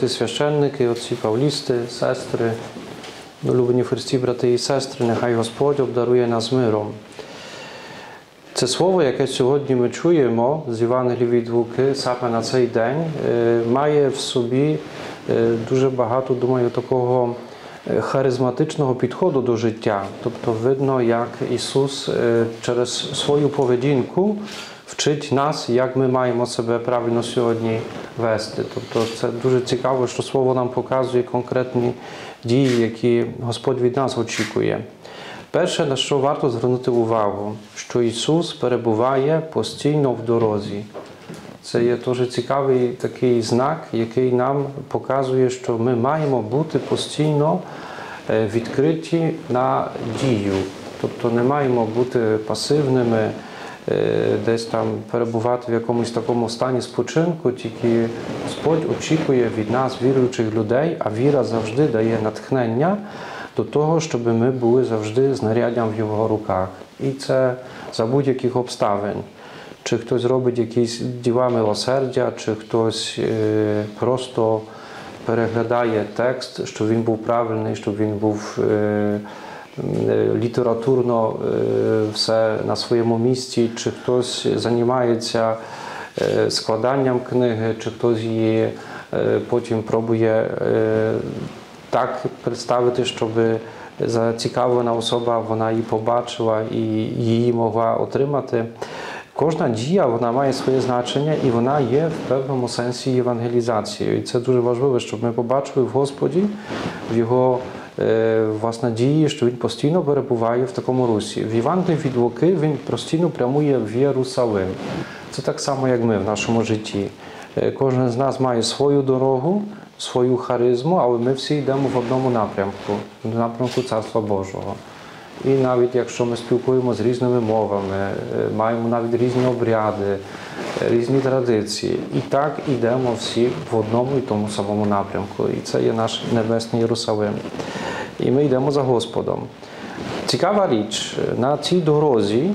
Ty священники, отці павлісти, сестри, улюблені в Христі брати і сестри, нехай Господь обдарує нас миром. Це слово, яке сьогодні ми чуємо з Євангелії від Луки, саме на цей день, має в собі дуже багато, думаю, такого charyzmatycznego podchodu do życia. Тобто видно, jak Jezus przez swoją powodzinku wczyć nas, jak my mamy o sobie prawidłowo сьогодні wести. Тобто це дуже цікаво, що слово нам показує конкретні дії, які Господь від нас очікує. Перше, на що варто звернути увагу, що Ісус перебуває постійно в дорозі. Це є дуже цікавий такий знак, який нам показує, що ми маємо бути постійно відкриті на дію. Тобто не маємо бути пасивними, десь там перебувати в якомусь такому стані спочинку, тільки Господь очікує від нас, віруючих людей, а віра завжди дає натхнення до того, щоб ми були завжди з знаряддям в Його руках. І це за будь-яких обставин. Чи ktoś робить якісь діла милосердя, чи ktoś просто переглядає текст, щоб він був правильний, щоб він був літературно все на своєму місці, чи ktoś займається складанням книги, чи ktoś її потім пробує так представити, щоб зацікавлена особа вона її побачила і її могла отримати. Кожна дія, вона має своє значення і вона є в певному сенсі євангелізацією. І це дуже важливо, щоб ми побачили в Господі, в Його власне дії, що Він постійно перебуває в такому русі. В Євангелії від Луки Він постійно прямує в Єрусалим. Це так само, як ми в нашому житті. Кожен з нас має свою дорогу, свою харизму, але ми всі йдемо в одному напрямку, в напрямку Царства Божого. І навіть якщо ми спілкуємо з різними мовами, маємо навіть різні обряди, різні традиції, і так йдемо всі в одному і тому самому напрямку. І це є наш небесний Єрусалим. І ми йдемо за Господом. Цікава річ, на цій дорозі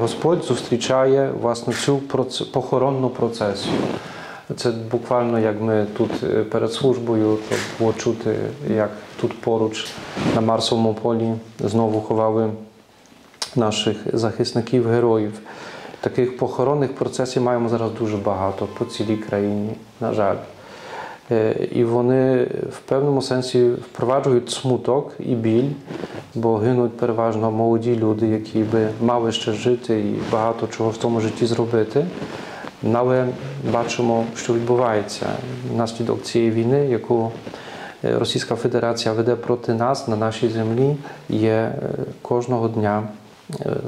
Господь зустрічає власне цю похоронну процесію. Це буквально, як ми тут перед службою, то було чути, як тут поруч на Марсовому полі знову ховали наших захисників-героїв. Таких похоронних процесів маємо зараз дуже багато по цілій країні, на жаль. І вони в певному сенсі впроваджують смуток і біль, бо гинуть переважно молоді люди, які би мали ще жити і багато чого в тому житті зробити. Але бачимо, що відбувається внаслідок цієї війни, яку Російська Федерація веде проти нас на нашій землі, є кожного дня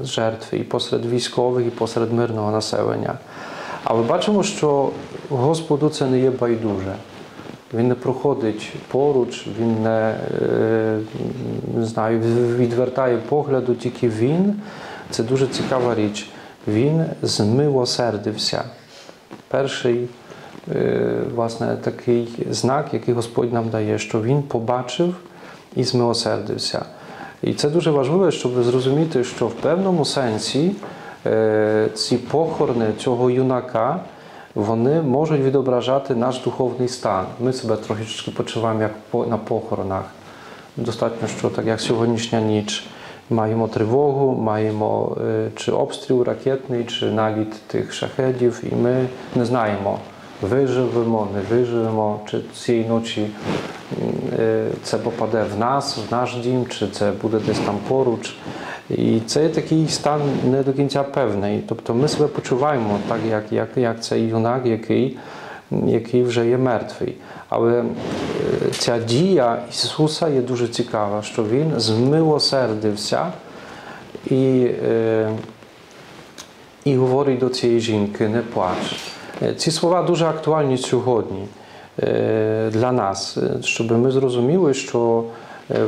жертви і посеред військових, і посеред мирного населення. Але бачимо, що Господу це не є байдуже. Він не проходить поруч, він не відвертає погляду, тільки Він. Це дуже цікава річ. Він змилосердився. Перший, власне, такий знак, який Господь нам дає, що Він побачив і змилосердився. І це дуже важливо, щоб зрозуміти, що в певному сенсі ці похорони цього юнака, вони можуть відображати наш духовний стан. Ми себе трохи почуваємо як на похоронах. Достатньо, що так як сьогоднішня ніч. Маємо тривогу, маємо чи обстріл ракетний, чи наліт тих шахедів, і ми не знаємо, виживемо, не виживемо, чи цієї ночі це попаде в нас, в наш дім, чи це буде десь там поруч. І це такий стан не до кінця певний. Тобто ми себе почуваємо так, як цей юнак, який вже є мертвий. Але ця дія Ісуса є дуже цікава, що Він змилосердився і говорить до цієї жінки: не плач. Ці слова дуже актуальні сьогодні для нас, щоб ми зрозуміли, що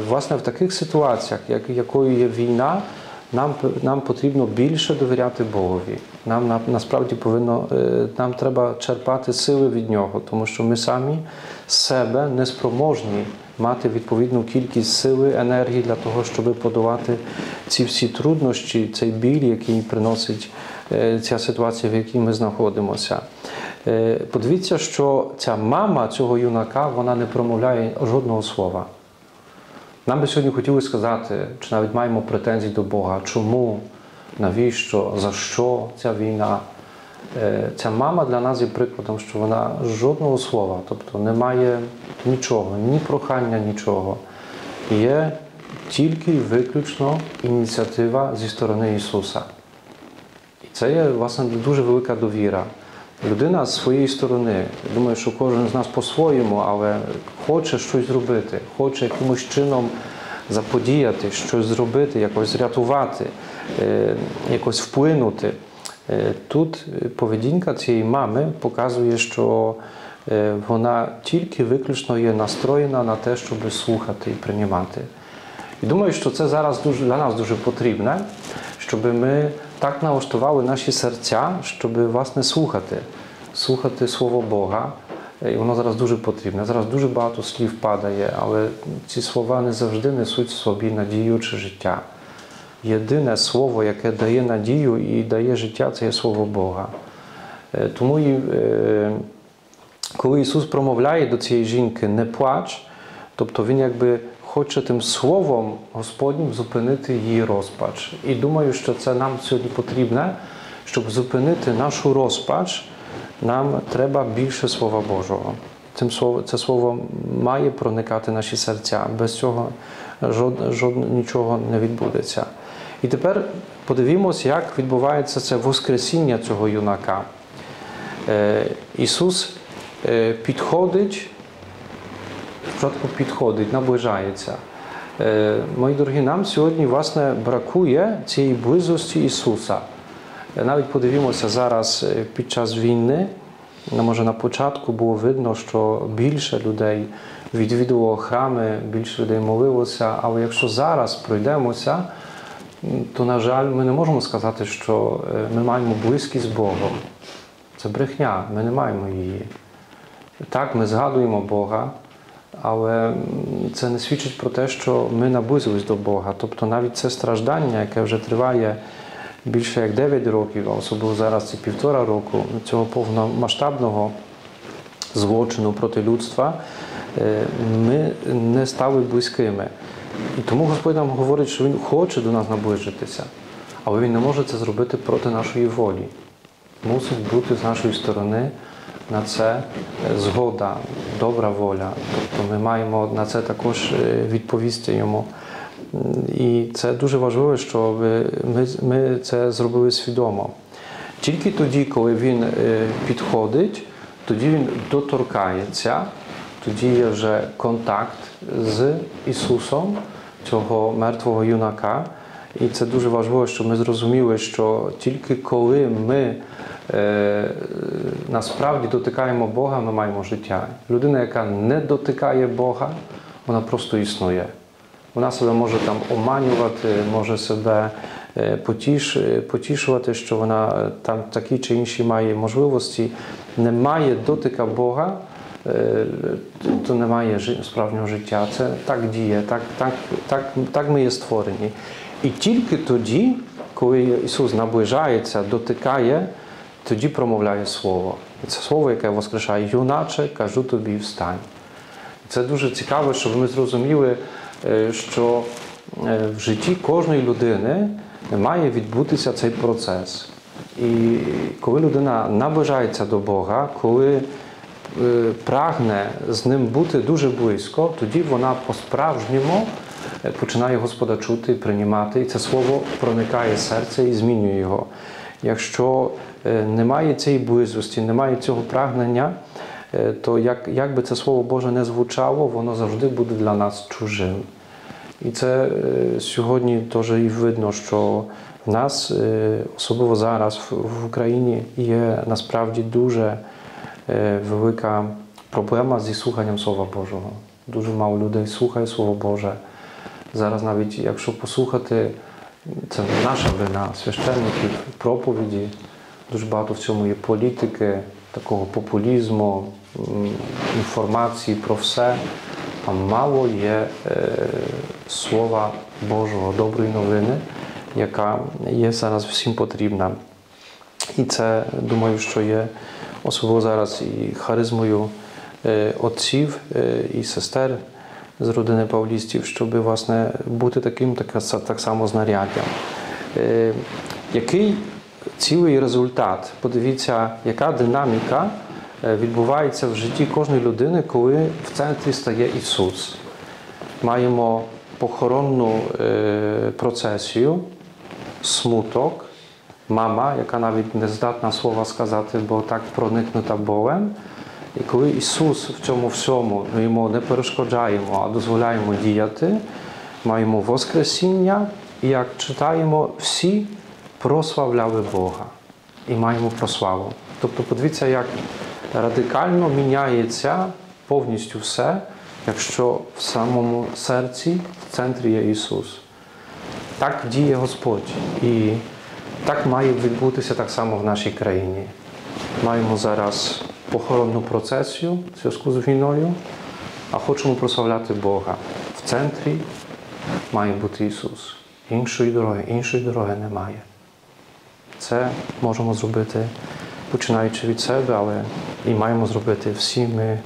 власне в таких ситуаціях, якою є війна, нам потрібно більше довіряти Богові. Нам насправді нам треба черпати сили від Нього, тому що ми самі з себе неспроможні мати відповідну кількість сили, енергії для того, щоб подолати ці всі труднощі, цей біль, який приносить ця ситуація, в якій ми знаходимося. Подивіться, що ця мама цього юнака, вона не промовляє жодного слова. Нам би сьогодні хотіли сказати, чи навіть маємо претензії до Бога, чому, навіщо, за що ця війна. Ця мама для нас є прикладом, що вона жодного слова, тобто немає нічого, ні прохання, нічого. Є тільки і виключно ініціатива зі сторони Ісуса. І це є, власне, дуже велика довіра. Людина з своєї сторони, думаю, що кожен з нас по-своєму, але хоче щось зробити, хоче якимось чином заподіяти, щось зробити, якось зрятувати, якось вплинути. Тут поведінка цієї мами показує, що вона тільки виключно є настроєна на те, щоб слухати і приймати. І думаю, що це зараз для нас дуже потрібно, щоб ми так налаштували наші серця, щоб, власне, слухати Слово Бога. І воно зараз дуже потрібне. Зараз дуже багато слів падає, але ці слова не завжди несуть в собі надію чи життя. Єдине слово, яке дає надію і дає життя, це є Слово Бога. Тому, коли Ісус промовляє до цієї жінки «не плач», тобто Він якби хоче тим Словом Господнім зупинити її розпач. І думаю, що це нам сьогодні потрібно, щоб зупинити нашу розпач, нам треба більше Слова Божого. Це Слово має проникати в наші серця, без цього нічого не відбудеться. І тепер подивімось, як відбувається це воскресіння цього юнака. Ісус підходить, спочатку підходить, наближається. Мої дорогі, нам сьогодні, власне, бракує цієї близості Ісуса. Навіть подивімося зараз під час війни, може на початку було видно, що більше людей відвідувало храми, більше людей молилося, але якщо зараз пройдемося, то, на жаль, ми не можемо сказати, що ми маємо близькість з Богом. Це брехня, ми не маємо її. Так, ми згадуємо Бога, але це не свідчить про те, що ми наблизились до Бога. Тобто навіть це страждання, яке вже триває більше як 9 років, а особливо зараз це 1,5 року, цього повномасштабного злочину проти людства, ми не стали близькими. І тому Господь нам говорить, що Він хоче до нас наближитися, але Він не може це зробити проти нашої волі. Мусить бути з нашої сторони на це згода, добра воля. Тобто ми маємо на це також відповісти Йому. І це дуже важливо, що ми це зробили свідомо. Тільки тоді, коли він підходить, тоді він доторкається, тоді є вже контакт з Ісусом, цього мертвого юнака. І це дуже важливо, що ми зрозуміли, що тільки коли ми насправді дотикаємо Бога, ми маємо життя. Людина, яка не дотикає Бога, вона просто існує. Вона себе може там оманювати, може себе потішувати, що вона там такі чи інші має можливості. Немає дотика Бога, то немає справжнього життя. Це так діє, так ми є створені. І тільки тоді, коли Ісус наближається, дотикає, тоді промовляє Слово. І це Слово, яке воскрешає. «Юначе, кажу тобі, встань». Це дуже цікаво, щоб ми зрозуміли, що в житті кожної людини має відбутися цей процес. І коли людина наближається до Бога, коли прагне з Ним бути дуже близько, тоді вона по-справжньому починає Господа чути, приймати, і це Слово проникає в серце і змінює його. Якщо немає цієї близості, немає цього прагнення, то як би це Слово Боже не звучало, воно завжди буде для нас чужим. І це сьогодні теж і видно, що в нас, особливо зараз в Україні, є насправді дуже велика проблема зі слуханням Слова Божого. Дуже мало людей слухає Слово Боже. Зараз навіть, якщо послухати, це наша вина, священників, проповіді, дуже багато в цьому є політики, такого популізму, інформації про все, а мало є Слова Божого, доброї новини, яка є зараз всім потрібна. І це, думаю, що є особливо зараз і харизмою отців і сестер з родини Павлістів, щоб, власне, бути таким, так само знаряддям. Який цілий результат? Подивіться, яка динаміка відбувається в житті кожної людини, коли в центрі стає Ісус. Маємо похоронну процесію, смуток, мама, яка навіть не здатна слова сказати, бо так проникнута болем. І коли Ісус в цьому всьому, ми йому не перешкоджаємо, а дозволяємо діяти, маємо Воскресіння, і, як читаємо, всі прославляли Бога. І маємо прославу. Тобто, подивіться, як радикально міняється повністю все, якщо в самому серці, в центрі є Ісус. Так діє Господь. І так має відбутися так само в нашій країні. Маємо зараз похоронну процесію в зв'язку з війною, а хочемо прославляти Бога. В центрі має бути Ісус. Іншої дороги немає. Це можемо зробити, починаючи від себе, але і маємо зробити всі ми,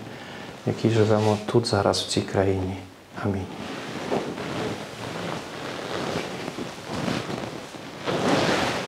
які живемо тут зараз, в цій країні. Амінь.